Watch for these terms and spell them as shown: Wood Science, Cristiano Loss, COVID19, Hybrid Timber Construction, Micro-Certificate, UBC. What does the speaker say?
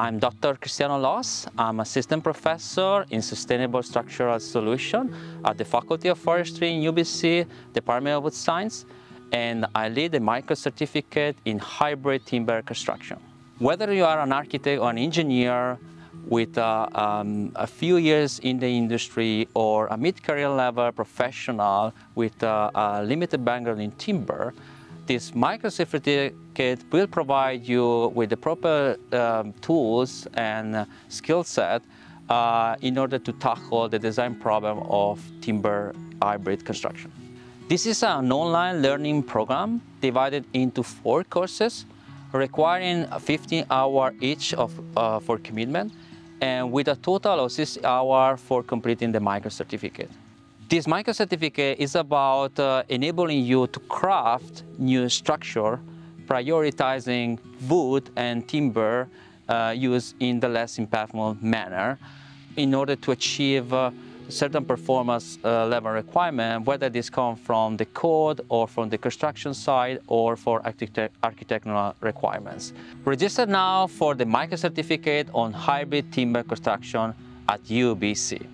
I'm Dr. Cristiano Loss. I'm Assistant Professor in Sustainable Structural Solution at the Faculty of Forestry in UBC, Department of Wood Science, and I lead the micro certificate in Hybrid Timber Construction. Whether you are an architect or an engineer with a few years in the industry or a mid-career level professional with a limited background in timber, this micro certificate will provide you with the proper tools and skill set in order to tackle the design problem of timber hybrid construction. This is an online learning program divided into 4 courses, requiring 15 hours each for commitment, and with a total of 6 hours for completing the micro certificate. This micro certificate is about enabling you to craft new structure, prioritizing wood and timber used in the less impactful manner in order to achieve certain performance level requirement, whether this comes from the code or from the construction side or for architectural requirements. Register now for the micro certificate on hybrid timber construction at UBC.